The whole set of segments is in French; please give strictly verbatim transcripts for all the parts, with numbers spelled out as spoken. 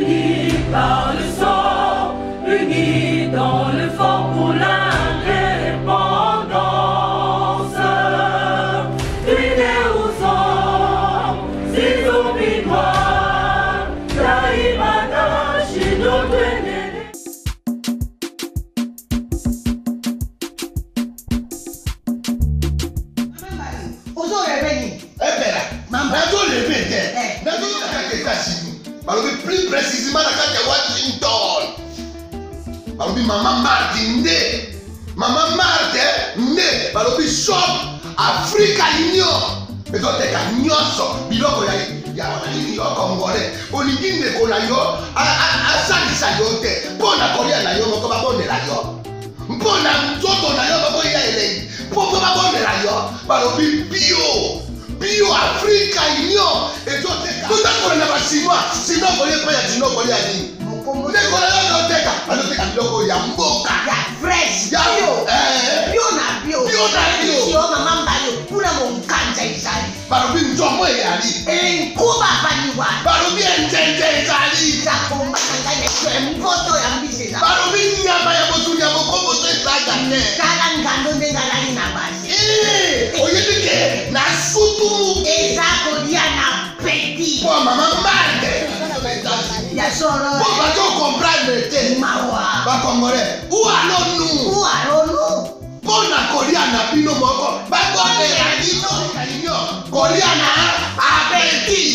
unis par le sang, unis dans le vent pour l'indépendance. Unis aux hommes, si zombies noirs, Taïmada, chez nos ténèbres. Ozo revenu. Ebera, mambrazo le bête. Nazo attaque ta plus précisément la carte de Washington. Balobi maman Marthe né, maman Marthe né, balobi shop Africa Union. Mais toi t'es qu'un nyoso, biloko ya ya wanani yo Congolais. Olingi ne kola yo, a a a sali saliote. Pona kolia na yo moko babonde la yo. Pona nzoto na yo babo ya elei. Poko babonde la yo, balobi bio. Bio Africa Union et toi t'es tout à fait là-bas chinois sinon vous voyez pas y a du nom vous voyez à dire vous voyez qu'on a l'autre cas l'autre cas l'autre il y a mboka il y a fresh il y a bio bio na bio bio na bio si on a mamba yo pour la moncanja isali barobi nzombo yali eh kuba baniwa barobi njenje isali ça combat ça les mboto ya mbise ça barobi nyama ya botu ya mokombo ça ça gagner kala ngando ndenga nani na basi eh oyebike na sutu ezako dia na petit. Bon, maman Marthe. Bon, va t'en comprendre le thé. Mawa. Va congolais. Où allons-nous? Où allons-nous? Bon, la Coriana, puis nous moko. Va congolais, la Dino. Coriana, appétit.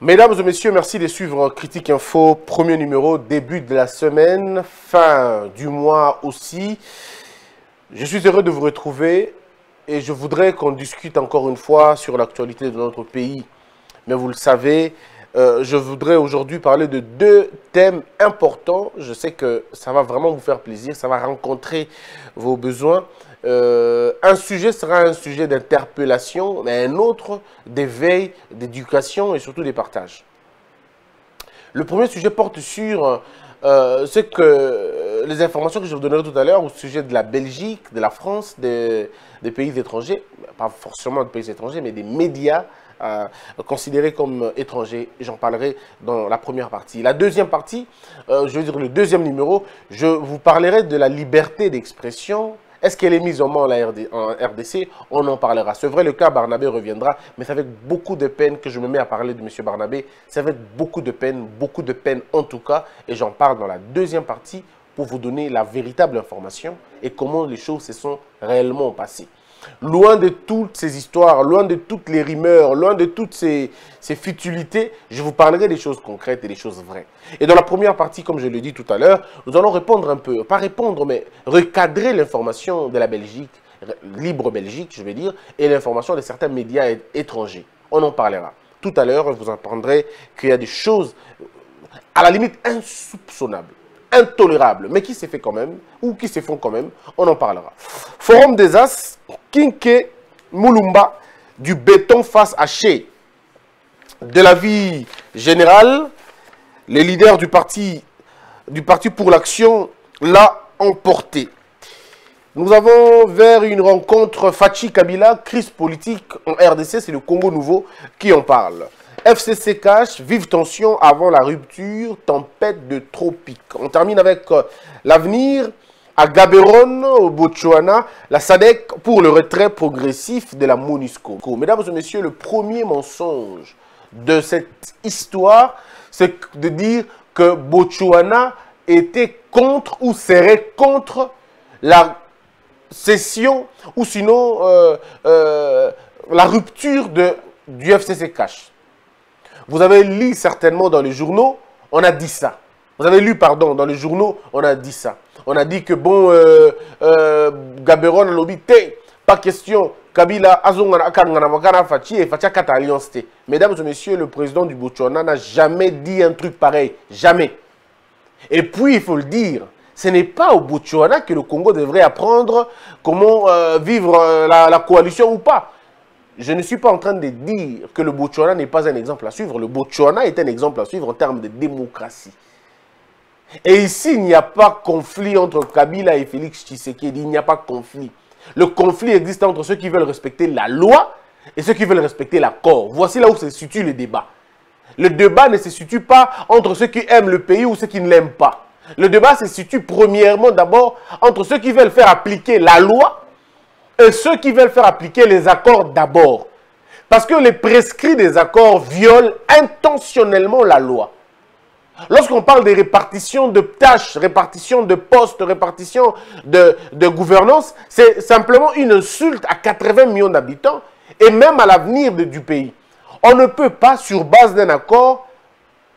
Mesdames et messieurs, merci de suivre Critique Info, premier numéro, début de la semaine, fin du mois aussi. Je suis heureux de vous retrouver et je voudrais qu'on discute encore une fois sur l'actualité de notre pays. Mais vous le savez, euh, je voudrais aujourd'hui parler de deux thèmes importants. Je sais que ça va vraiment vous faire plaisir, ça va rencontrer vos besoins. Euh, un sujet sera un sujet d'interpellation, mais un autre d'éveil, d'éducation et surtout des partages. Le premier sujet porte sur euh, ce que, les informations que je vous donnerai tout à l'heure au sujet de la Belgique, de la France, des, des pays étrangers, pas forcément des pays étrangers, mais des médias euh, considérés comme étrangers. J'en parlerai dans la première partie. La deuxième partie, euh, je veux dire le deuxième numéro, je vous parlerai de la liberté d'expression. Est-ce qu'elle est mise en main en R D C? On en parlera. C'est vrai, le cas Barnabé reviendra, mais c'est avec beaucoup de peine que je me mets à parler de M. Barnabé. C'est avec beaucoup de peine, beaucoup de peine en tout cas. Et j'en parle dans la deuxième partie pour vous donner la véritable information et comment les choses se sont réellement passées. Loin de toutes ces histoires, loin de toutes les rumeurs, loin de toutes ces, ces futilités, je vous parlerai des choses concrètes et des choses vraies. Et dans la première partie, comme je l'ai dit tout à l'heure, nous allons répondre un peu, pas répondre, mais recadrer l'information de la Belgique, Libre Belgique, je vais dire, et l'information de certains médias étrangers. On en parlera. Tout à l'heure, vous apprendrez qu'il y a des choses à la limite insoupçonnables, intolérables, mais qui se fait quand même, ou qui se font quand même, on en parlera. Forum des As, Kinké Moulumba, du béton face haché. De la vie générale, les leaders du parti, du parti pour l'action l'a emporté. Nous avons vers une rencontre Fatshi Kabila, crise politique en R D C, c'est le Congo nouveau qui en parle. F C C-Cache, vive tension avant la rupture, tempête de tropique. On termine avec euh, l'avenir à Gaborone, au Botswana, la S A D C pour le retrait progressif de la Monusco. Mesdames et messieurs, le premier mensonge de cette histoire, c'est de dire que Botswana était contre ou serait contre la cession ou sinon euh, euh, la rupture de, du F C C-Cache. Vous avez lu certainement dans les journaux, on a dit ça. Vous avez lu, pardon, dans les journaux, on a dit ça. On a dit que, bon, euh, euh, Gaborone l'obité, pas question, Kabila, Azongana, Kanganavakana, Fatshi et Fatshi Kata Alliance T. Mesdames et messieurs, le président du Botswana n'a jamais dit un truc pareil. Jamais. Et puis, il faut le dire, ce n'est pas au Botswana que le Congo devrait apprendre comment euh, vivre euh, la, la coalition ou pas. Je ne suis pas en train de dire que le Botswana n'est pas un exemple à suivre. Le Botswana est un exemple à suivre en termes de démocratie. Et ici, il n'y a pas conflit entre Kabila et Félix Tshisekedi. Il n'y a pas conflit. Le conflit existe entre ceux qui veulent respecter la loi et ceux qui veulent respecter l'accord. Voici là où se situe le débat. Le débat ne se situe pas entre ceux qui aiment le pays ou ceux qui ne l'aiment pas. Le débat se situe premièrement d'abord entre ceux qui veulent faire appliquer la loi et ceux qui veulent faire appliquer les accords d'abord. Parce que les prescrits des accords violent intentionnellement la loi. Lorsqu'on parle des répartitions de tâches, répartition de postes, répartition de, de gouvernance, c'est simplement une insulte à quatre-vingts millions d'habitants et même à l'avenir du pays. On ne peut pas, sur base d'un accord,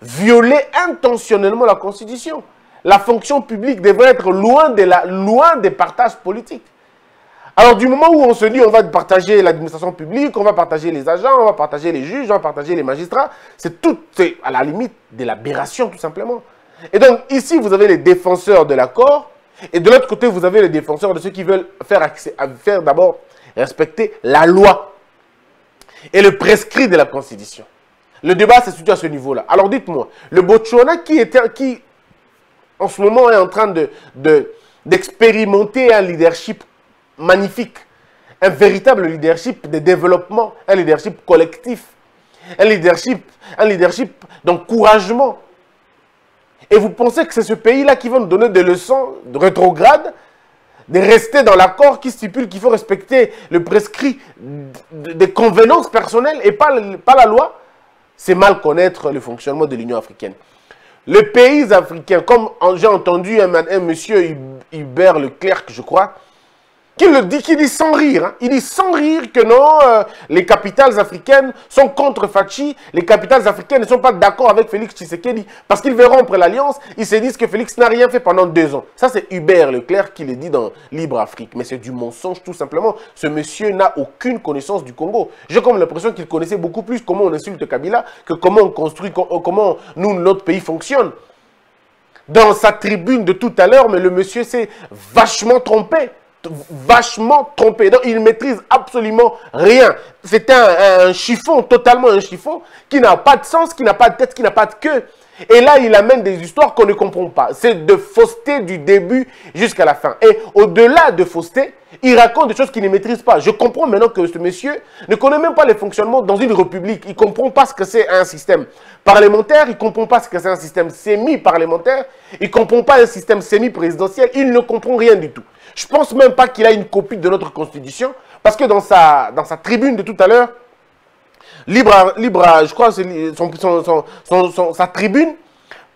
violer intentionnellement la Constitution. La fonction publique devrait être loin, de la, loin des partages politiques. Alors du moment où on se dit on va partager l'administration publique, on va partager les agents, on va partager les juges, on va partager les magistrats, c'est tout à la limite de l'aberration tout simplement. Et donc ici vous avez les défenseurs de l'accord et de l'autre côté vous avez les défenseurs de ceux qui veulent faire, faire d'abord respecter la loi et le prescrit de la Constitution. Le débat se situe à ce niveau-là. Alors dites-moi, le Botswana qui, est, qui en ce moment est en train de, de, d'expérimenter un leadership magnifique, un véritable leadership de développement, un leadership collectif, un leadership, un leadership d'encouragement. Et vous pensez que c'est ce pays-là qui va nous donner des leçons de rétrograde, de rester dans l'accord qui stipule qu'il faut respecter le prescrit des convenances personnelles et pas, pas la loi? C'est mal connaître le fonctionnement de l'Union africaine. Les pays africains, comme j'ai entendu un, un monsieur Hubert Leclercq, je crois, qui le dit, qui dit sans rire, hein. Il dit sans rire que non, euh, les capitales africaines sont contre Fatshi, les capitales africaines ne sont pas d'accord avec Félix Tshisekedi, parce qu'ils veulent rompre l'alliance, ils se disent que Félix n'a rien fait pendant deux ans. Ça c'est Hubert Leclercq qui le dit dans Libre Afrique, mais c'est du mensonge tout simplement, ce monsieur n'a aucune connaissance du Congo. J'ai comme l'impression qu'il connaissait beaucoup plus comment on insulte Kabila, que comment on construit, comment nous, notre pays fonctionne. Dans sa tribune de tout à l'heure, mais le monsieur s'est vachement trompé. vachement trompé, donc il maîtrise absolument rien, c'est un, un chiffon, totalement un chiffon qui n'a pas de sens, qui n'a pas de tête, qui n'a pas de queue, et là il amène des histoires qu'on ne comprend pas, c'est de fausseté du début jusqu'à la fin, et au-delà de fausseté, il raconte des choses qu'il ne maîtrise pas. Je comprends maintenant que ce monsieur ne connaît même pas les fonctionnements dans une république, il ne comprend pas ce que c'est un système parlementaire, il ne comprend pas ce que c'est un système semi-parlementaire, il ne comprend pas un système semi-présidentiel, il ne comprend rien du tout. Je ne pense même pas qu'il a une copie de notre Constitution, parce que dans sa, dans sa tribune de tout à l'heure, Libre, Libre, je crois que son, son, son, son, son, sa tribune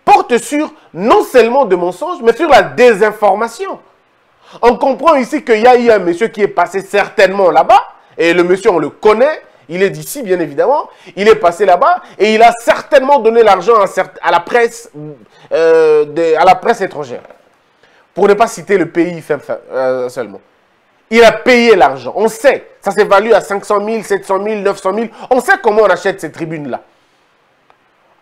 porte sur non seulement de mensonges, mais sur la désinformation. On comprend ici qu'il y a eu un monsieur qui est passé certainement là-bas, et le monsieur on le connaît, il est d'ici bien évidemment, il est passé là-bas, et il a certainement donné l'argent à, à la presse, euh, de, à la presse étrangère. Pour ne pas citer le pays euh, seulement. Il a payé l'argent, on sait, ça s'évalue à cinq cent mille, sept cent mille, neuf cent mille, on sait comment on achète ces tribunes-là.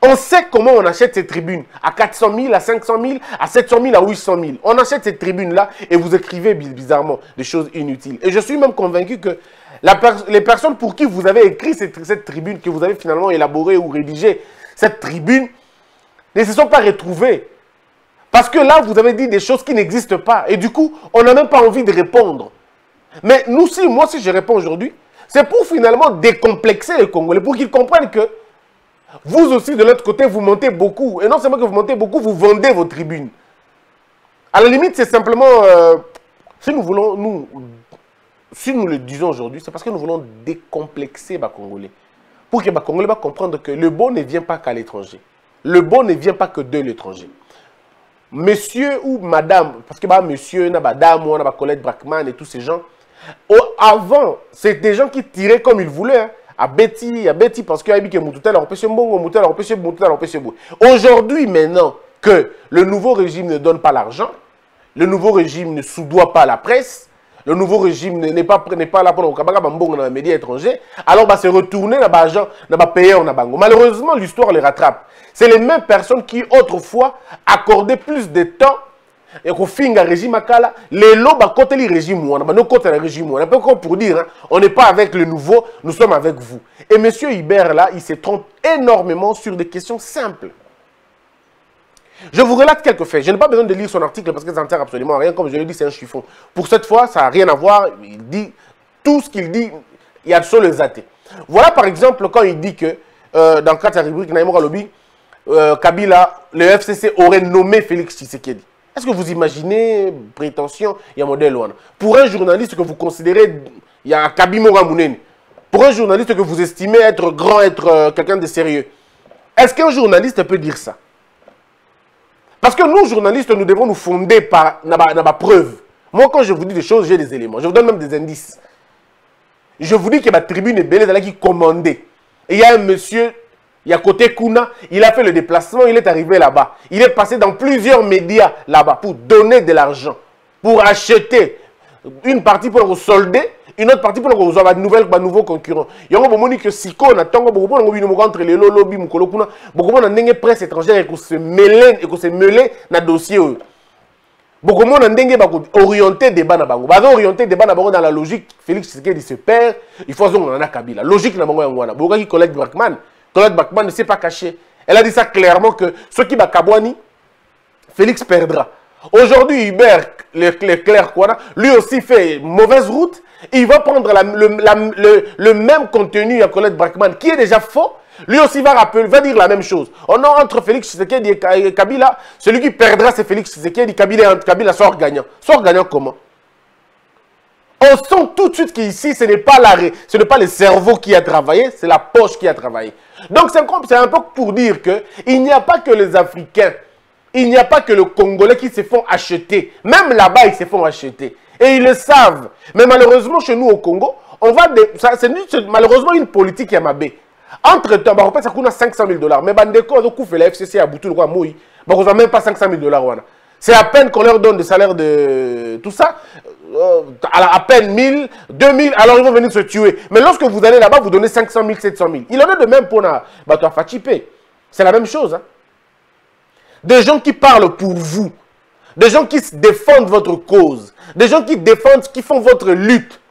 On sait comment on achète ces tribunes, à quatre cent mille, à cinq cent mille, à sept cent mille, à huit cent mille. On achète ces tribunes-là et vous écrivez bizarrement des choses inutiles. Et je suis même convaincu que la per les personnes pour qui vous avez écrit cette, cette tribune, que vous avez finalement élaborée ou rédigée, cette tribune, ne se sont pas retrouvées. Parce que là, vous avez dit des choses qui n'existent pas. Et du coup, on n'a même pas envie de répondre. Mais nous, si, moi, si je réponds aujourd'hui, c'est pour finalement décomplexer les Congolais, pour qu'ils comprennent que vous aussi, de l'autre côté, vous montez beaucoup. Et non seulement que vous montez beaucoup, vous vendez vos tribunes. À la limite, c'est simplement... Euh, si nous voulons... nous, si nous le disons aujourd'hui, c'est parce que nous voulons décomplexer les Congolais. Pour que les Congolais va comprendre que le bon ne vient pas qu'à l'étranger. Le bon ne vient pas que de l'étranger. Monsieur ou madame, parce que bah, monsieur, na, madame, ou, na, Colette Braeckman et tous ces gens, oh, avant, c'est des gens qui tiraient comme ils voulaient, hein, à Betty, à Betty, parce que aujourd'hui, maintenant que le nouveau régime ne donne pas l'argent, le nouveau régime ne soudoie pas la presse, le nouveau régime n'est pas, pas là pour les médias étrangers, alors bah, c'est retourner dans l'argent, dans le pays. Malheureusement, l'histoire les rattrape. C'est les mêmes personnes qui, autrefois, accordaient plus de temps et qu'on finit un régime à Kala. Les lots, côté le régime, on a côté le régime, on a pas encore pour dire, hein, on n'est pas avec le nouveau, nous sommes avec vous. Et monsieur Hubert, là, il se trompe énormément sur des questions simples. Je vous relate quelques faits. Je n'ai pas besoin de lire son article parce que ça ne sert absolument à rien. Comme je le dis, c'est un chiffon. Pour cette fois, ça n'a rien à voir. Il dit tout ce qu'il dit. Il y a sur les athées. Voilà par exemple quand il dit que euh, dans le cadre de la rubrique Naïmoura Lobby, euh, Kabila, le F C C aurait nommé Félix Tshisekedi. Est-ce que vous imaginez prétention? Il y a modèle Wana. Pour un journaliste que vous considérez, il y a Kabimora Mouneni. Pour un journaliste que vous estimez être grand, être euh, quelqu'un de sérieux, est-ce qu'un journaliste peut dire ça? Parce que nous, journalistes, nous devons nous fonder par la preuve. Moi, quand je vous dis des choses, j'ai des éléments. Je vous donne même des indices. Je vous dis que ma tribune est belle, c'est là qui commandait. Et il y a un monsieur, il y a côté Kuna, il a fait le déplacement, il est arrivé là-bas. Il est passé dans plusieurs médias là-bas pour donner de l'argent, pour acheter une partie pour le solder, une autre partie pour le nouvelle, un nouveau concurrent. Il y a un moment que si on attend, beaucoup entre les lobbies, beaucoup de gens presse étrangère et qu'on se mêle et qu'on se mêle dans le dossier. Beaucoup de gens orienté des débats dans la logique. Félix Tshisekedi se perd, il faut qu'on en a Kabila. Logique, na bango yangwana. Beaucoup qui Colette Braeckman, Colette Braeckman ne s'est pas cachée. Elle a dit ça clairement que ceux qui bakabwani, Félix perdra. Aujourd'hui, Hubert Leclercq, lui aussi fait mauvaise route. Il va prendre la, le, la, le, le même contenu à Colette Braeckman, qui est déjà faux. Lui aussi va rappeler, va dire la même chose. On a entre Félix Tshisekedi et Kabila, celui qui perdra, c'est Félix Tshisekedi. Kabila, Kabila sort gagnant. Sort gagnant comment? On sent tout de suite qu'ici, ce n'est pas, pas le cerveau qui a travaillé, c'est la poche qui a travaillé. Donc, c'est un peu pour dire qu'il n'y a pas que les Africains. Il n'y a pas que le Congolais qui se font acheter. Même là-bas, ils se font acheter. Et ils le savent. Mais malheureusement, chez nous au Congo, on va de... c'est malheureusement une politique yamabé. Entre-temps, bah, on pense qu'on a cinq cent mille dollars. Mais Bandeko, on a fait la F C C à Boutou, on ne a même pas cinq cent mille dollars. C'est à peine qu'on leur donne des salaires de tout ça. Euh, à, à peine mille, deux mille, alors ils vont venir se tuer. Mais lorsque vous allez là-bas, vous donnez cinq cent mille, sept cent mille. Il en est de même pour la bah, Fatshi Kabila. C'est la même chose, hein. Des gens qui parlent pour vous, des gens qui défendent votre cause, des gens qui défendent, qui font votre lutte.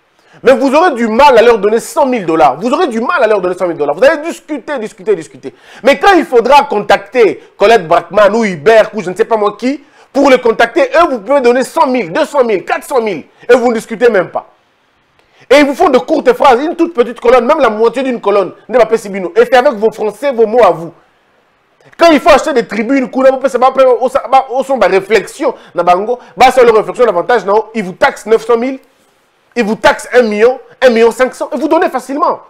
Mais vous aurez du mal à leur donner cent mille dollars. Vous aurez du mal à leur donner cent mille dollars. Vous allez discuter, discuter, discuter. Mais quand il faudra contacter Colette Braeckman ou Hubert ou je ne sais pas moi qui, pour les contacter, eux, vous pouvez donner cent mille, deux cent mille, quatre cent mille et vous ne discutez même pas. Et ils vous font de courtes phrases, une toute petite colonne, même la moitié d'une colonne. Ne pas Sibino. Et c'est avec vos français, vos mots à vous. Quand il faut acheter des tribunes, c'est pas une réflexion. C'est une réflexion d'avantage. Ils vous taxent neuf cent mille, ils vous taxent un million, un million cinq cent, et vous donnez facilement.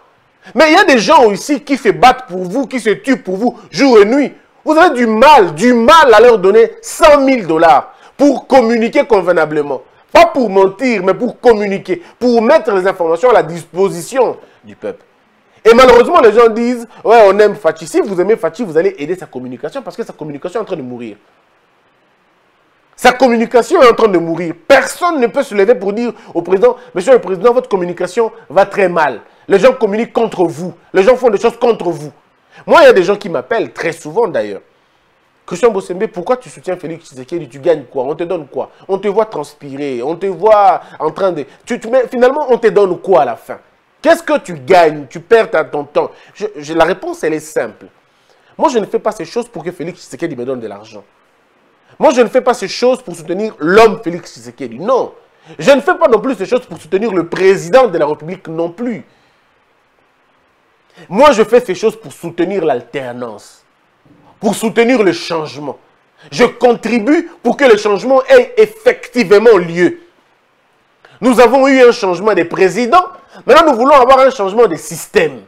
Mais il y a des gens ici qui se battent pour vous, qui se tuent pour vous, jour et nuit. Vous avez du mal, du mal à leur donner cent mille dollars pour communiquer convenablement. Pas pour mentir, mais pour communiquer, pour mettre les informations à la disposition du peuple. Et malheureusement, les gens disent, ouais, on aime Fatshi. Si vous aimez Fatshi, vous allez aider sa communication parce que sa communication est en train de mourir. Sa communication est en train de mourir. Personne ne peut se lever pour dire au président, monsieur le président, votre communication va très mal. Les gens communiquent contre vous. Les gens font des choses contre vous. Moi, il y a des gens qui m'appellent très souvent d'ailleurs. Christian Bosembe, pourquoi tu soutiens Félix Tshisekedi? Tu gagnes quoi? On te donne quoi? On te voit transpirer. On te voit en train de... Tu, tu... Mais finalement, on te donne quoi à la fin? Qu'est-ce que tu gagnes? Tu perds ton temps. Je, je, la réponse, elle est simple. Moi, je ne fais pas ces choses pour que Félix Tshisekedi me donne de l'argent. Moi, je ne fais pas ces choses pour soutenir l'homme Félix Tshisekedi. Non. Je ne fais pas non plus ces choses pour soutenir le président de la République non plus. Moi, je fais ces choses pour soutenir l'alternance, pour soutenir le changement. Je contribue pour que le changement ait effectivement lieu. Nous avons eu un changement des présidents. Maintenant, nous voulons avoir un changement de système.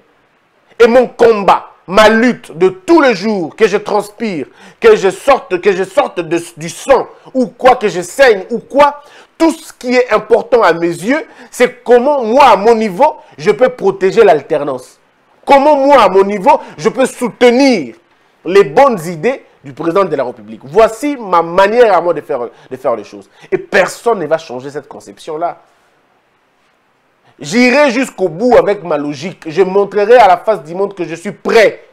Et mon combat, ma lutte de tous les jours, que je transpire, que je sorte, que je sorte de, du sang, ou quoi, que je saigne, ou quoi, tout ce qui est important à mes yeux, c'est comment, moi, à mon niveau, je peux protéger l'alternance. Comment, moi, à mon niveau, je peux soutenir les bonnes idées du président de la République. Voici ma manière à moi de faire, de faire les choses. Et personne ne va changer cette conception-là. J'irai jusqu'au bout avec ma logique. Je montrerai à la face du monde que je suis prêt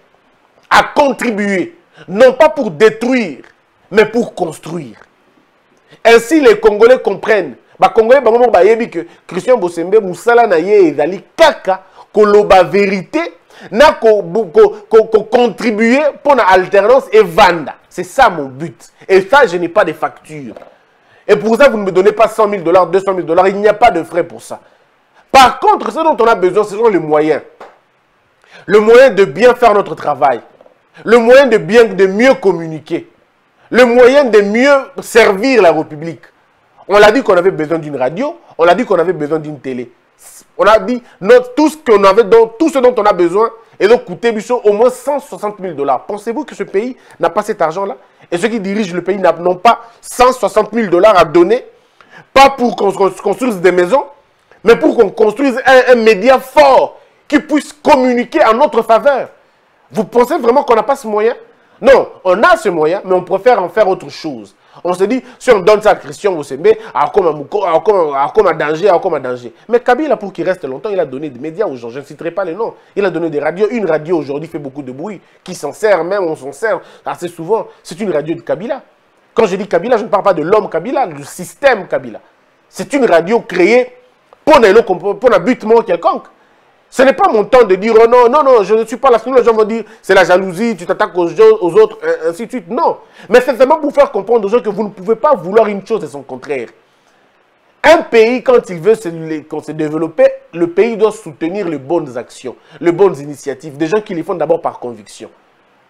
à contribuer, non pas pour détruire, mais pour construire. Ainsi, les Congolais comprennent. Les Congolais, ils disent que Christian Bosembe, Moussala Naye et Dali Kaka, Koloba vérité, n'a qu'au contribuer pour l'alternance et Vanda. C'est ça mon but. Et ça, je n'ai pas de facture. Et pour ça, vous ne me donnez pas cent mille dollars, deux cent mille dollars. Il n'y a pas de frais pour ça. Par contre, ce dont on a besoin, ce sont les moyens. Le moyen de bien faire notre travail. Le moyen de, bien, de mieux communiquer. Le moyen de mieux servir la République. On a dit qu'on avait besoin d'une radio. On a dit qu'on avait besoin d'une télé. On a dit notre, tout, ce qu'on avait, donc, tout ce dont on a besoin et donc coûter au moins cent soixante mille dollars. Pensez-vous que ce pays n'a pas cet argent-là? Et ceux qui dirigent le pays n'ont pas cent soixante mille dollars à donner, pas pour qu'on construise des maisons, mais pour qu'on construise un, un média fort qui puisse communiquer en notre faveur. Vous pensez vraiment qu'on n'a pas ce moyen? Non, on a ce moyen, mais on préfère en faire autre chose. On se dit, si on donne ça à Christian Bosembe, à Akoma danger, à Akoma danger. Mais Kabila, pour qu'il reste longtemps, il a donné des médias aux gens. Je ne citerai pas les noms. Il a donné des radios. Une radio aujourd'hui fait beaucoup de bruit. Qui s'en sert, même on s'en sert assez souvent. C'est une radio de Kabila. Quand je dis Kabila, je ne parle pas de l'homme Kabila, du système Kabila. C'est une radio créée pour un butement quelconque. Ce n'est pas mon temps de dire, oh non, non, non, je ne suis pas là. Sinon, les gens vont dire, c'est la jalousie, tu t'attaques aux, aux autres, ainsi de suite. Non. Mais c'est seulement pour faire comprendre aux gens que vous ne pouvez pas vouloir une chose et son contraire. Un pays, quand il veut se, quand se développer, le pays doit soutenir les bonnes actions, les bonnes initiatives, des gens qui les font d'abord par conviction.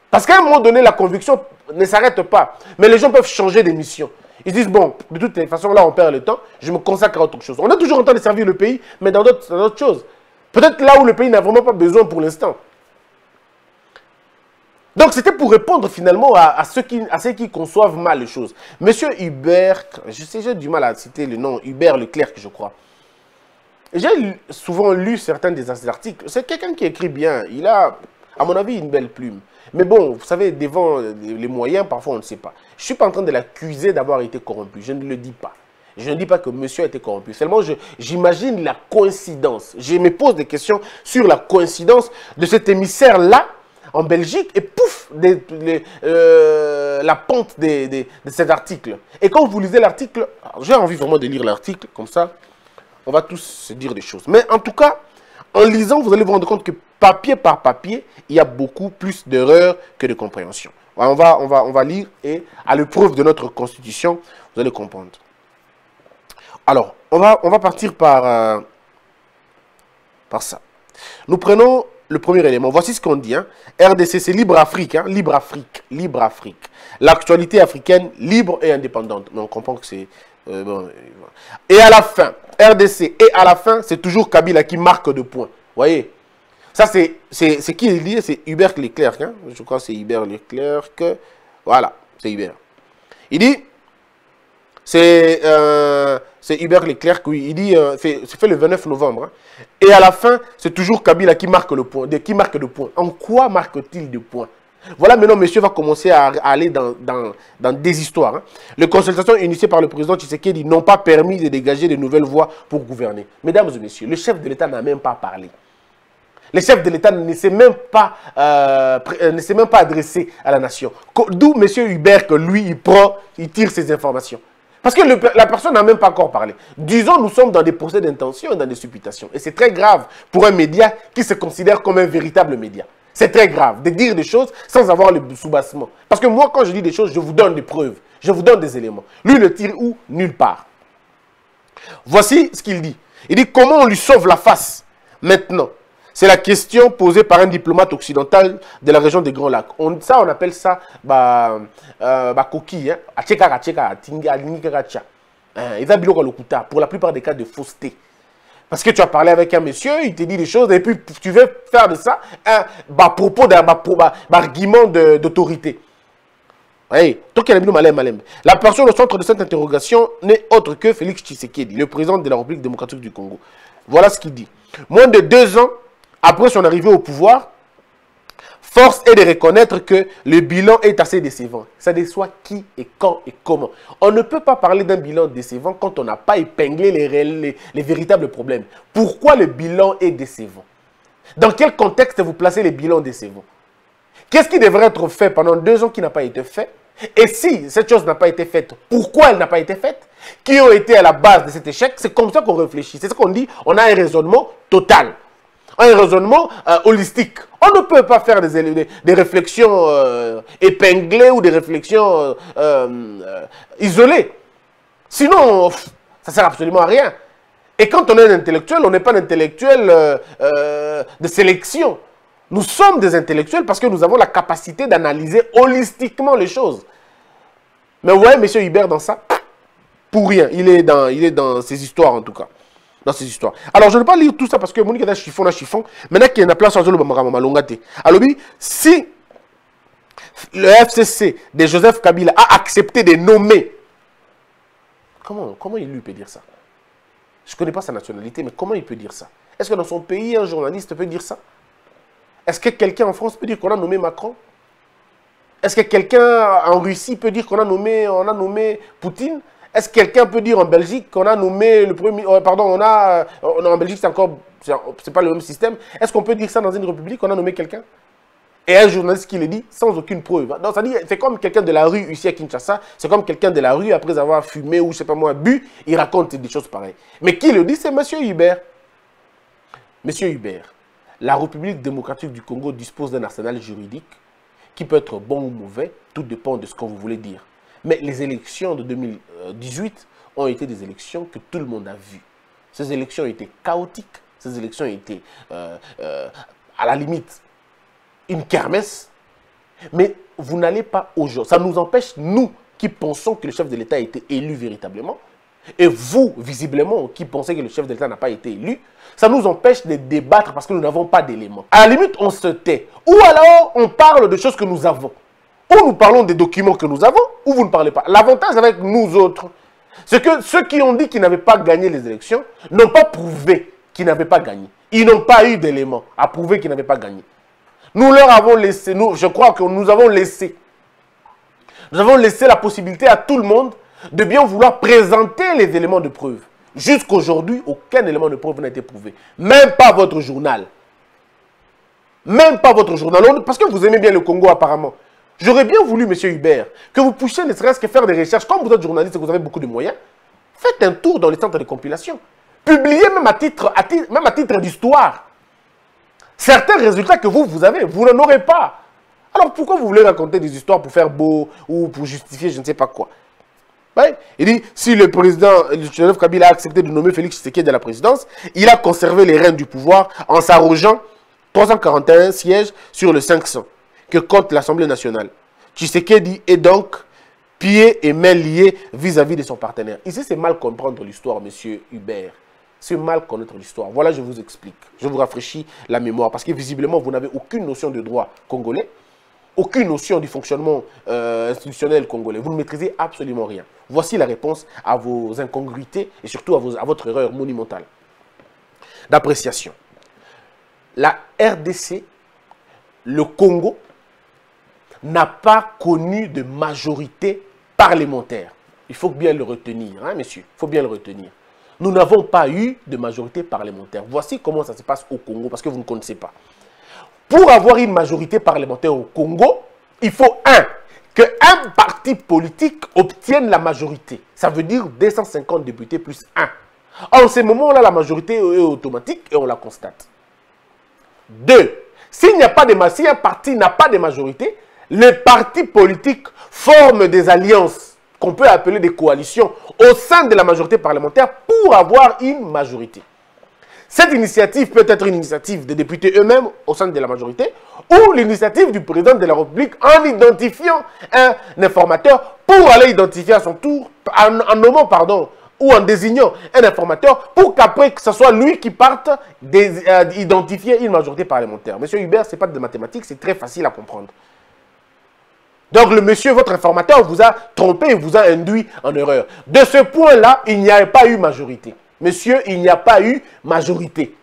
Parce qu'à un moment donné, la conviction ne s'arrête pas. Mais les gens peuvent changer de mission. Ils disent, bon, de toute façon, là, on perd le temps, je me consacre à autre chose. On a toujours en train de servir le pays, mais dans d'autres choses. Peut-être là où le pays n'a vraiment pas besoin pour l'instant. Donc c'était pour répondre finalement à, à, ceux qui, à ceux qui conçoivent mal les choses. Monsieur Hubert, je sais, j'ai du mal à citer le nom, Hubert Leclercq, je crois. J'ai souvent lu certains des articles. C'est quelqu'un qui écrit bien. Il a, à mon avis, une belle plume. Mais bon, vous savez, devant les moyens, parfois on ne sait pas. Je ne suis pas en train de l'accuser d'avoir été corrompu. Je ne le dis pas. Je ne dis pas que monsieur a été corrompu. Seulement, j'imagine la coïncidence. Je me pose des questions sur la coïncidence de cet émissaire-là, en Belgique, et pouf, des, les, euh, la pente des, des, de cet article. Et quand vous lisez l'article, j'ai envie vraiment de lire l'article, comme ça, on va tous se dire des choses. Mais en tout cas, en lisant, vous allez vous rendre compte que papier par papier, il y a beaucoup plus d'erreurs que de compréhension. On va, on va, on va lire, et à l'épreuve de notre constitution, vous allez comprendre. Alors, on va, on va partir par, euh, par ça. Nous prenons le premier élément. Voici ce qu'on dit. Hein. R D C, c'est Libre Afrique. Hein. Libre Afrique. Libre Afrique. L'actualité africaine libre et indépendante. Mais on comprend que c'est... Euh, bon, et à la fin, R D C, et à la fin, c'est toujours Kabila qui marque deux points. Vous voyez? Ça, c'est qui est lié? C'est Hubert Leclerc. Hein. Je crois que c'est Hubert Leclerc. Voilà, c'est Hubert. Il dit... C'est euh, Hubert Leclercq, oui, il dit, euh, c'est fait le vingt-neuf novembre. Hein. Et à la fin, c'est toujours Kabila qui marque le point. De, qui marque le point. En quoi marque-t-il des points? Voilà, maintenant, monsieur va commencer à, à aller dans, dans, dans des histoires. Hein. Les consultations initiées par le président Tshisekedi n'ont pas permis de dégager de nouvelles voies pour gouverner. Mesdames et messieurs, le chef de l'État n'a même pas parlé. Le chef de l'État ne s'est même pas euh, ne s'est même pas adressé à la nation. D'où monsieur Hubert que lui, il prend, il tire ses informations. Parce que le, la personne n'a même pas encore parlé. Disons, nous sommes dans des procès d'intention et dans des supputations. Et c'est très grave pour un média qui se considère comme un véritable média. C'est très grave de dire des choses sans avoir le soubassement. Parce que moi, quand je dis des choses, je vous donne des preuves. Je vous donne des éléments. Lui ne tire où? Nulle part. Voici ce qu'il dit. Il dit, comment on lui sauve la face maintenant? C'est la question posée par un diplomate occidental de la région des Grands Lacs. On, ça, on appelle ça bah, euh, bah, coquille. Pour la plupart des cas de fausseté. Parce que tu as parlé avec un monsieur, il te dit des choses, et puis tu veux faire de ça un bah, propos, d'un bah, bah, argument d'autorité. La personne au centre de cette interrogation n'est autre que Félix Tshisekedi, le président de la République démocratique du Congo. Voilà ce qu'il dit. Moins de deux ans après son arrivée au pouvoir, force est de reconnaître que le bilan est assez décevant. Ça déçoit qui et quand et comment. On ne peut pas parler d'un bilan décevant quand on n'a pas épinglé les, réels, les, les véritables problèmes. Pourquoi le bilan est décevant? Dans quel contexte vous placez les bilans décevants? Qu'est-ce qui devrait être fait pendant deux ans qui n'a pas été fait? Et si cette chose n'a pas été faite, pourquoi elle n'a pas été faite? Qui ont été à la base de cet échec? C'est comme ça qu'on réfléchit. C'est ce qu'on dit, on a un raisonnement total. un raisonnement euh, holistique. On ne peut pas faire des, des, des réflexions euh, épinglées ou des réflexions euh, euh, isolées. Sinon, ça ne sert absolument à rien. Et quand on est un intellectuel, on n'est pas un intellectuel euh, euh, de sélection. Nous sommes des intellectuels parce que nous avons la capacité d'analyser holistiquement les choses. Mais vous voyez, M. Hubert, dans ça, pour rien. Il est dans, il est dans ses histoires, en tout cas. Dans ces histoires. Alors, je ne vais pas lire tout ça parce que Monique a chiffon, a chiffon. Maintenant qu'il y en a plein sur le Bamamalongate. Alors, si le F C C de Joseph Kabila a accepté de nommer. Comment, comment il lui peut dire ça? Je ne connais pas sa nationalité, mais comment il peut dire ça? Est-ce que dans son pays, un journaliste peut dire ça? Est-ce que quelqu'un en France peut dire qu'on a nommé Macron? Est-ce que quelqu'un en Russie peut dire qu'on a nommé, on a nommé Poutine? Est-ce que quelqu'un peut dire en Belgique qu'on a nommé le premier... Pardon, on a... En Belgique, c'est encore... C'est pas le même système. Est-ce qu'on peut dire ça dans une république qu'on a nommé quelqu'un? Et un journaliste qui le dit sans aucune preuve. Donc, ça dit, c'est comme quelqu'un de la rue ici à Kinshasa. C'est comme quelqu'un de la rue, après avoir fumé ou, je sais pas moi, bu, il raconte des choses pareilles. Mais qui le dit, c'est M. Hubert. M. Hubert, la République démocratique du Congo dispose d'un arsenal juridique qui peut être bon ou mauvais, tout dépend de ce qu'on vous voulez dire. Mais les élections de deux mille dix-huit ont été des élections que tout le monde a vues. Ces élections étaient chaotiques. Ces élections étaient, euh, euh, à la limite, une kermesse. Mais vous n'allez pas au jour. Ça nous empêche, nous, qui pensons que le chef de l'État a été élu véritablement, et vous, visiblement, qui pensez que le chef de l'État n'a pas été élu, ça nous empêche de débattre parce que nous n'avons pas d'éléments. À la limite, on se tait. Ou alors, on parle de choses que nous avons. Ou nous parlons des documents que nous avons, ou vous ne parlez pas. L'avantage avec nous autres, c'est que ceux qui ont dit qu'ils n'avaient pas gagné les élections n'ont pas prouvé qu'ils n'avaient pas gagné. Ils n'ont pas eu d'éléments à prouver qu'ils n'avaient pas gagné. Nous leur avons laissé, nous, je crois que nous avons laissé, nous avons laissé la possibilité à tout le monde de bien vouloir présenter les éléments de preuve. Jusqu'aujourd'hui, aucun élément de preuve n'a été prouvé. Même pas votre journal. Même pas votre journal. Parce que vous aimez bien le Congo apparemment. J'aurais bien voulu, M. Hubert, que vous puissiez ne serait-ce que faire des recherches. Comme vous êtes journaliste et que vous avez beaucoup de moyens, faites un tour dans les centres de compilation. Publiez même à titre, à titre, même à titre d'histoire. Certains résultats que vous, vous avez, vous n'en aurez pas. Alors pourquoi vous voulez raconter des histoires pour faire beau ou pour justifier je ne sais pas quoi? Ouais. Il dit, si le président Joseph Kabila a accepté de nommer Félix Tshisekedi à la présidence, il a conservé les rênes du pouvoir en s'arrogeant trois cent quarante et un sièges sur le cinq cents. Que compte l'Assemblée nationale. Tshisekedi est donc pieds et mains liés vis-à-vis de son partenaire. Ici, c'est mal comprendre l'histoire, monsieur Hubert. C'est mal connaître l'histoire. Voilà, je vous explique. Je vous rafraîchis la mémoire. Parce que visiblement, vous n'avez aucune notion de droit congolais, aucune notion du fonctionnement euh, institutionnel congolais. Vous ne maîtrisez absolument rien. Voici la réponse à vos incongruités et surtout à, vos, à votre erreur monumentale d'appréciation. La R D C, le Congo, n'a pas connu de majorité parlementaire. Il faut bien le retenir, hein, messieurs. Il faut bien le retenir. Nous n'avons pas eu de majorité parlementaire. Voici comment ça se passe au Congo, parce que vous ne connaissez pas. Pour avoir une majorité parlementaire au Congo, il faut, un, que un parti politique obtienne la majorité. Ça veut dire deux cent cinquante députés plus un. En ce moment-là, la majorité est automatique et on la constate. Deux, s'il n'y a pas de majorité, si un parti n'a pas de majorité, les partis politiques forment des alliances qu'on peut appeler des coalitions au sein de la majorité parlementaire pour avoir une majorité. Cette initiative peut être une initiative des députés eux-mêmes au sein de la majorité ou l'initiative du président de la République en identifiant un informateur pour aller identifier à son tour, en, en nommant, pardon, ou en désignant un informateur pour qu'après que ce soit lui qui parte des, euh, identifier une majorité parlementaire. Monsieur Hubert, ce n'est pas de mathématiques, c'est très facile à comprendre. Donc, le monsieur, votre informateur, vous a trompé et vous a induit en erreur. De ce point-là, il n'y a pas eu majorité. Monsieur, il n'y a pas eu majorité.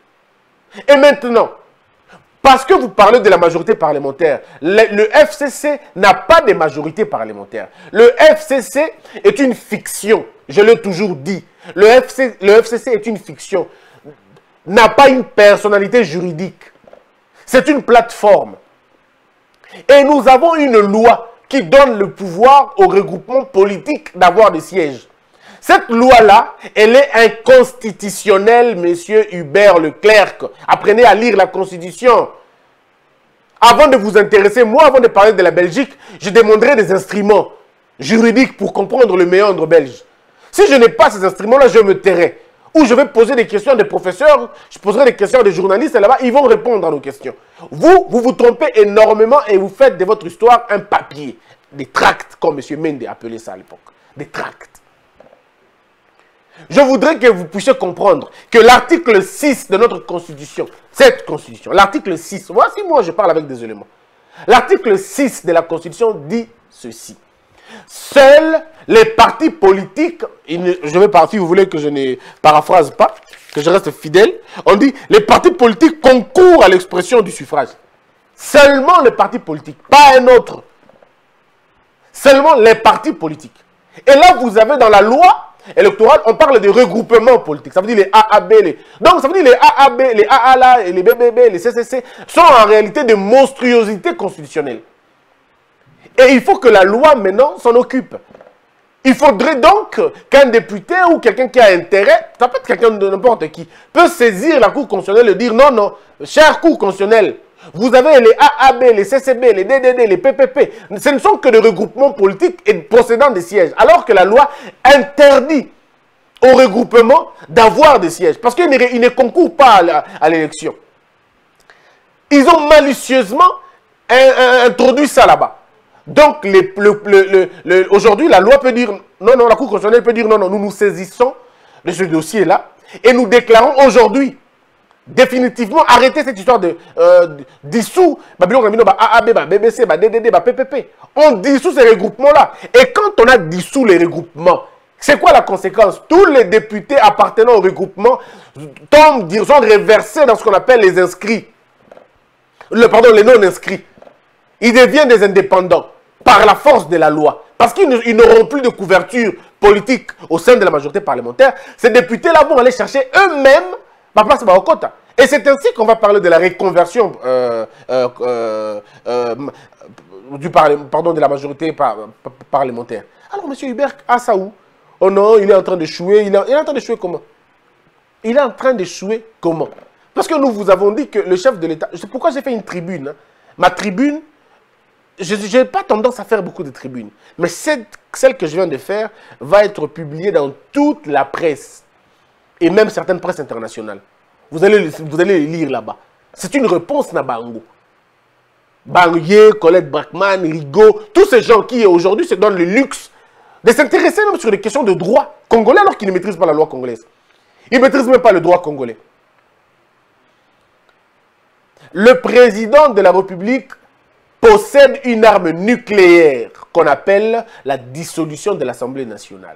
Et maintenant, parce que vous parlez de la majorité parlementaire, le, le F C C n'a pas de majorité parlementaire. Le F C C est une fiction. Je l'ai toujours dit. Le, F C, le F C C est une fiction. N'a pas une personnalité juridique. C'est une plateforme. Et nous avons une loi qui donne le pouvoir au regroupement politique d'avoir des sièges. Cette loi-là, elle est inconstitutionnelle, monsieur Hubert Leclercq. Apprenez à lire la Constitution. Avant de vous intéresser, moi, avant de parler de la Belgique, je demanderai des instruments juridiques pour comprendre le méandre belge. Si je n'ai pas ces instruments-là, je me tairai. Ou je vais poser des questions à des professeurs, je poserai des questions à des journalistes, là-bas, ils vont répondre à nos questions. Vous, vous vous trompez énormément et vous faites de votre histoire un papier. Des tracts, comme M. Mende appelait ça à l'époque. Des tracts. Je voudrais que vous puissiez comprendre que l'article six de notre Constitution, cette Constitution, l'article six, voici moi je parle avec des éléments. L'article six de la Constitution dit ceci. Seuls les partis politiques, je vais partir, si vous voulez que je ne paraphrase pas, que je reste fidèle, on dit les partis politiques concourent à l'expression du suffrage. Seulement les partis politiques, pas un autre. Seulement les partis politiques. Et là, vous avez dans la loi électorale, on parle de regroupement politique. Ça veut dire les A A B. Les... Donc, ça veut dire les A A B, les A A L A, les B B B, les C C C sont en réalité des monstruosités constitutionnelles. Et il faut que la loi, maintenant, s'en occupe. Il faudrait donc qu'un député ou quelqu'un qui a intérêt, ça peut être quelqu'un de n'importe qui, peut saisir la Cour constitutionnelle et dire non, non, chère Cour constitutionnelle, vous avez les A A B, les C C B, les D D D, les P P P. Ce ne sont que des regroupements politiques et procédant des sièges. Alors que la loi interdit au regroupement d'avoir des sièges. Parce qu'ils ne, ne concourent pas à l'élection. Ils ont malicieusement un, un, introduit ça là-bas. Donc le, le, le, le, aujourd'hui, la loi peut dire non, non, la Cour constitutionnelle peut dire non, non, nous nous saisissons de ce dossier-là et nous déclarons aujourd'hui définitivement arrêter cette histoire de, euh, de dissous A A B, B B C, D D D, P P P. On dissout ces regroupements-là. Et quand on a dissous les regroupements, c'est quoi la conséquence? Tous les députés appartenant au regroupement tombent, disons, réversés dans ce qu'on appelle les inscrits. Le, pardon, les non-inscrits. Ils deviennent des indépendants par la force de la loi. Parce qu'ils n'auront plus de couverture politique au sein de la majorité parlementaire. Ces députés-là vont aller chercher eux-mêmes ma place va au quota. Et c'est ainsi qu'on va parler de la reconversion euh, euh, euh, euh, du pardon, de la majorité par, par, parlementaire. Alors, M. Hubert, à ça où? Oh non, il est en train d'échouer. Il, il est en train d'échouer comment? Il est en train d'échouer comment? Parce que nous vous avons dit que le chef de l'État... C'est pourquoi j'ai fait une tribune. Hein. Ma tribune, je n'ai pas tendance à faire beaucoup de tribunes. Mais cette, celle que je viens de faire va être publiée dans toute la presse. Et même certaines presses internationales. Vous allez, vous allez les lire là-bas. C'est une réponse à Bango. Barrier, Colette Braeckman, Rigaud, tous ces gens qui aujourd'hui se donnent le luxe de s'intéresser même sur des questions de droit congolais alors qu'ils ne maîtrisent pas la loi congolaise. Ils ne maîtrisent même pas le droit congolais. Le président de la République possède une arme nucléaire qu'on appelle la dissolution de l'Assemblée nationale.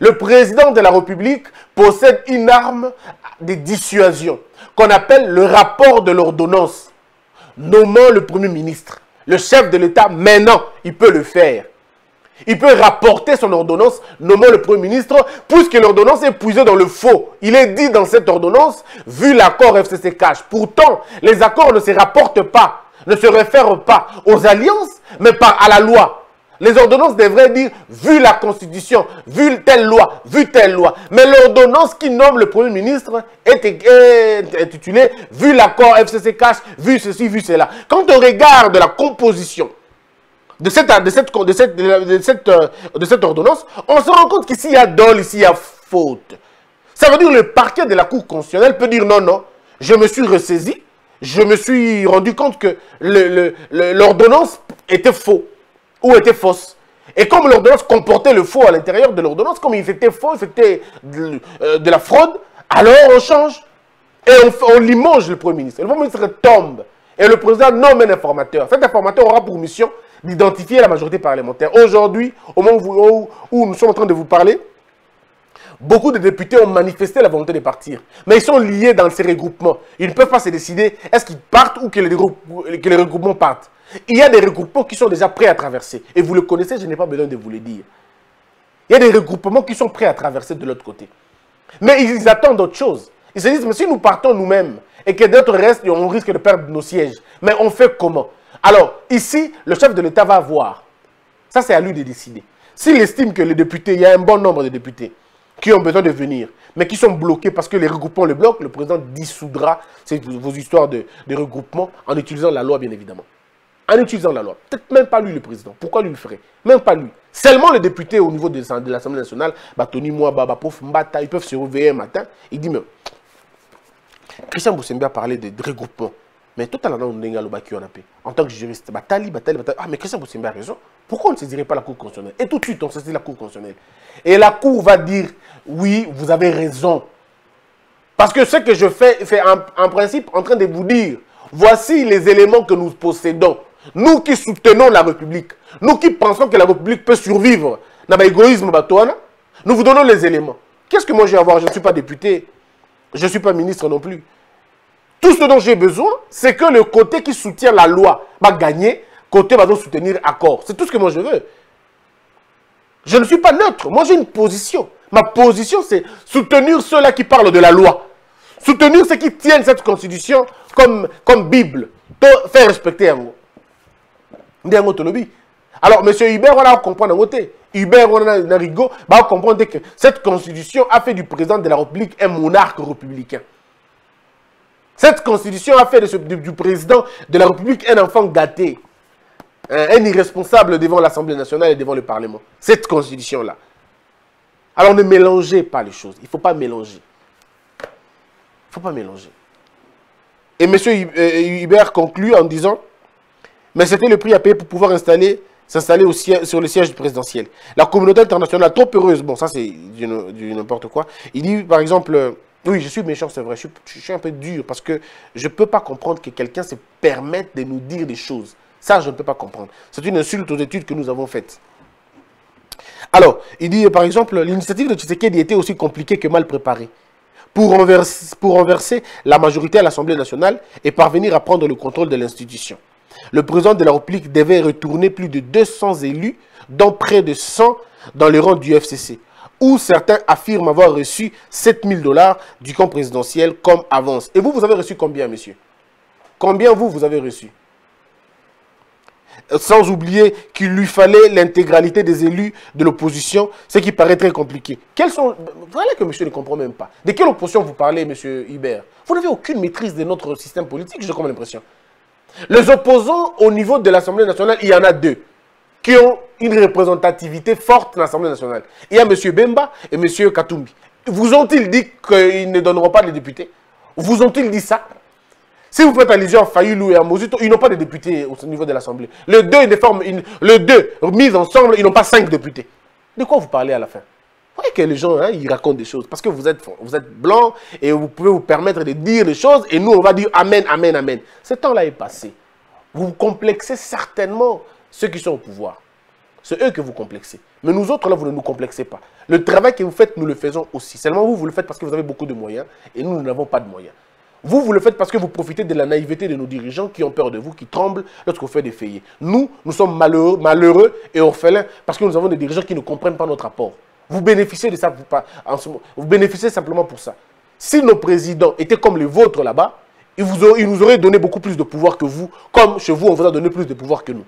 Le président de la République possède une arme de dissuasion qu'on appelle le rapport de l'ordonnance, nommant le Premier ministre. Le chef de l'État, maintenant, il peut le faire. Il peut rapporter son ordonnance, nommant le Premier ministre, puisque l'ordonnance est puisée dans le faux. Il est dit dans cette ordonnance, vu l'accord F C C-Cache. Pourtant, les accords ne se rapportent pas, ne se réfèrent pas aux alliances, mais pas à la loi. Les ordonnances devraient dire, vu la Constitution, vu telle loi, vu telle loi. Mais l'ordonnance qui nomme le Premier ministre est, est intitulée, vu l'accord F C C-Cache, vu ceci, vu cela. Quand on regarde la composition de cette, de cette, de cette, de cette, de cette ordonnance, on se rend compte qu'ici il y a dol, ici il y a faute. Ça veut dire que le parquet de la Cour constitutionnelle peut dire, non, non, je me suis ressaisi, je me suis rendu compte que l'ordonnance était fausse. Ou était fausse. Et comme l'ordonnance comportait le faux à l'intérieur de l'ordonnance, comme il était faux, c'était de, euh, de la fraude, alors on change. Et on, on limoge le Premier ministre. Le Premier ministre tombe. Et le président nomme un informateur. Cet informateur aura pour mission d'identifier la majorité parlementaire. Aujourd'hui, au moment où, où nous sommes en train de vous parler, beaucoup de députés ont manifesté la volonté de partir. Mais ils sont liés dans ces regroupements. Ils ne peuvent pas se décider est-ce qu'ils partent ou que les, que les regroupements partent. Il y a des regroupements qui sont déjà prêts à traverser. Et vous le connaissez, je n'ai pas besoin de vous le dire. Il y a des regroupements qui sont prêts à traverser de l'autre côté. Mais ils attendent d'autres choses. Ils se disent, mais si nous partons nous-mêmes et que d'autres restent, on risque de perdre nos sièges. Mais on fait comment? Alors, ici, le chef de l'État va voir. Ça, c'est à lui de décider. S'il estime que les députés, il y a un bon nombre de députés, qui ont besoin de venir, mais qui sont bloqués parce que les regroupements le bloquent, le président dissoudra ces, vos histoires de, de regroupement en utilisant la loi, bien évidemment. En utilisant la loi. Peut-être même pas lui, le président. Pourquoi lui le ferait? Même pas lui. Seulement les députés au niveau de, de l'Assemblée nationale, bah, Tony Mwaba, bah, Pof Mbata, ils peuvent se réveiller un matin. Il dit même. Christian Bosembe a parlé de, de regroupement. Mais tout à l'heure, on est en tant que juriste. Batali, Batali, Batali. Ah, mais Christian Bosembe a raison. Pourquoi on ne saisirait pas la Cour constitutionnelle? Et tout de suite, on saisit la Cour constitutionnelle. Et la Cour va dire, oui, vous avez raison. Parce que ce que je fais, fait en, en principe, en train de vous dire, voici les éléments que nous possédons. Nous qui soutenons la République, nous qui pensons que la République peut survivre, nous vous donnons les éléments. Qu'est-ce que moi j'ai à voir? Je ne suis pas député, je ne suis pas ministre non plus. Tout ce dont j'ai besoin, c'est que le côté qui soutient la loi va gagner, côté va donc soutenir accord. C'est tout ce que moi je veux. Je ne suis pas neutre, moi j'ai une position. Ma position, c'est soutenir ceux-là qui parlent de la loi. Soutenir ceux qui tiennent cette constitution comme, comme Bible. Faire respecter à vous. Alors, M. Hubert, on a compris d'un côté. Hubert, on a rigo, on a compris que cette constitution a fait du président de la République un monarque républicain. Cette constitution a fait de ce, du, du président de la République un enfant gâté. Hein, un irresponsable devant l'Assemblée nationale et devant le Parlement. Cette constitution-là. Alors, ne mélangez pas les choses. Il ne faut pas mélanger. Faut pas mélanger. Et M. Hubert conclut en disant, mais c'était le prix à payer pour pouvoir s'installer installer sur le siège présidentiel. La communauté internationale, trop heureuse, bon ça c'est du, du n'importe quoi, il dit par exemple, euh, oui je suis méchant c'est vrai, je suis, je suis un peu dur parce que je ne peux pas comprendre que quelqu'un se permette de nous dire des choses. Ça je ne peux pas comprendre. C'est une insulte aux études que nous avons faites. Alors, il dit par exemple, l'initiative de Tshisekedi était aussi compliquée que mal préparée. Pour renverser, pour renverser la majorité à l'Assemblée nationale et parvenir à prendre le contrôle de l'institution. Le président de la République devait retourner plus de deux cents élus, dont près de cent dans les rangs du F C C, où certains affirment avoir reçu sept mille dollars du camp présidentiel comme avance. Et vous, vous avez reçu combien, monsieur? Combien vous, vous avez reçu? Sans oublier qu'il lui fallait l'intégralité des élus de l'opposition, ce qui paraît très compliqué. Quels sont... Voilà que monsieur ne comprend même pas. De quelle opposition vous parlez, monsieur Hubert? Vous n'avez aucune maîtrise de notre système politique, j'ai comme l'impression. Les opposants au niveau de l'Assemblée nationale, il y en a deux qui ont une représentativité forte dans l'Assemblée nationale. Il y a monsieur Bemba et monsieur Katumbi. Vous ont-ils dit qu'ils ne donneront pas de députés? Vous ont-ils dit ça? Si vous faites allusion à Fayulu et à Muzito, ils n'ont pas de députés au niveau de l'Assemblée. Les deux, les deux mis ensemble, ils n'ont pas cinq députés. De quoi vous parlez à la fin? Vous voyez que les gens, hein, ils racontent des choses. Parce que vous êtes, vous êtes blancs et vous pouvez vous permettre de dire des choses. Et nous, on va dire amen, amen, amen. Ce temps-là est passé. Vous complexez certainement ceux qui sont au pouvoir. C'est eux que vous complexez. Mais nous autres, là, vous ne nous complexez pas. Le travail que vous faites, nous le faisons aussi. Seulement vous, vous le faites parce que vous avez beaucoup de moyens. Et nous, nous n'avons pas de moyens. Vous, vous le faites parce que vous profitez de la naïveté de nos dirigeants qui ont peur de vous, qui tremblent lorsque vous faites des faillites. Nous, nous sommes malheureux, malheureux et orphelins parce que nous avons des dirigeants qui ne comprennent pas notre apport. Vous bénéficiez de ça, vous, pas, en ce, vous bénéficiez simplement pour ça. Si nos présidents étaient comme les vôtres là-bas, ils, ils nous auraient donné beaucoup plus de pouvoir que vous, comme chez vous, on vous a donné plus de pouvoir que nous.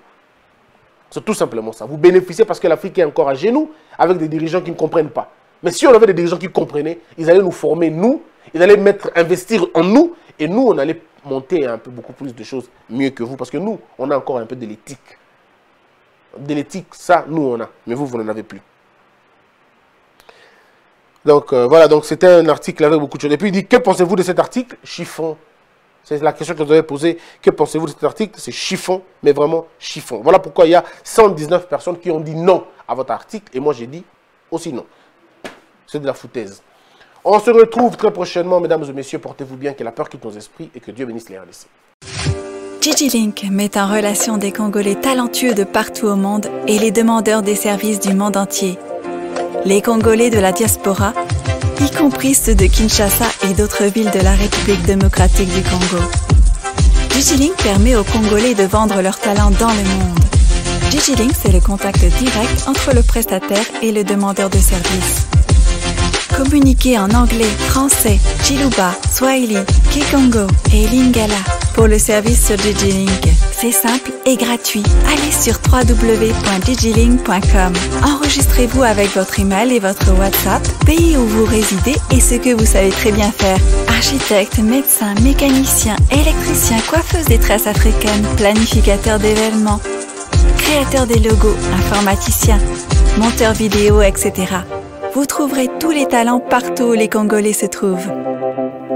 C'est tout simplement ça. Vous bénéficiez parce que l'Afrique est encore à genoux avec des dirigeants qui ne comprennent pas. Mais si on avait des dirigeants qui comprenaient, ils allaient nous former, nous, ils allaient mettre, investir en nous, et nous, on allait monter un peu beaucoup plus de choses mieux que vous, parce que nous, on a encore un peu de l'éthique. De l'éthique, ça, nous, on a, mais vous, vous n'en avez plus. Donc, euh, voilà, donc c'était un article avec beaucoup de choses. Et puis, il dit, que pensez-vous de cet article? Chiffon. C'est la question que vous avez posée. Que pensez-vous de cet article? C'est chiffon, mais vraiment chiffon. Voilà pourquoi il y a cent dix-neuf personnes qui ont dit non à votre article, et moi, j'ai dit aussi non. C'est de la foutaise. On se retrouve très prochainement, mesdames et messieurs. Portez-vous bien, que la peur quitte nos esprits et que Dieu bénisse les R D C. GigiLink met en relation des Congolais talentueux de partout au monde et les demandeurs des services du monde entier. Les Congolais de la diaspora, y compris ceux de Kinshasa et d'autres villes de la République démocratique du Congo. GigiLink permet aux Congolais de vendre leurs talents dans le monde. GigiLink, c'est le contact direct entre le prestataire et le demandeur de services. Communiquez en anglais, français, Chiluba, Swahili, Kikongo et Lingala pour le service sur GigiLink. C'est simple et gratuit. Allez sur w w w point gigilink point com. Enregistrez-vous avec votre email et votre WhatsApp, pays où vous résidez et ce que vous savez très bien faire. Architecte, médecin, mécanicien, électricien, coiffeuse des tresses africaines, planificateur d'événements, créateur des logos, informaticien, monteur vidéo, et cetera. Vous trouverez tous les talents partout où les Congolais se trouvent.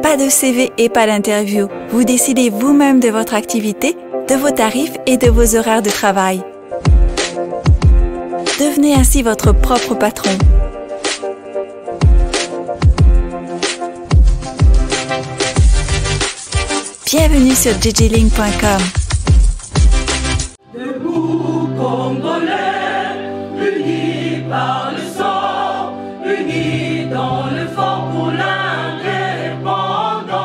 Pas de C V et pas d'interview. Vous décidez vous-même de votre activité, de vos tarifs et de vos horaires de travail. Devenez ainsi votre propre patron. Bienvenue sur gigilink point com. Debout, Congolais, unis par le sang, unis dans le fort pour l'indépendance.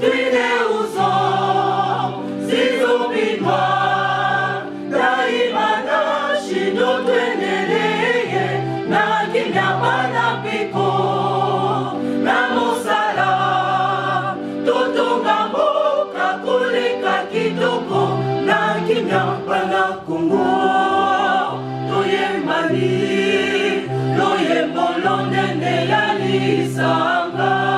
Unis aux hommes, si nous binois, Daïmada, Chino, Tweneleye, Nakinyama, Napiko, Namosala, Totongambo, Kakule, Kakitoko, Nakinyama, Nakungo. Loye bolonde ne yali sanga.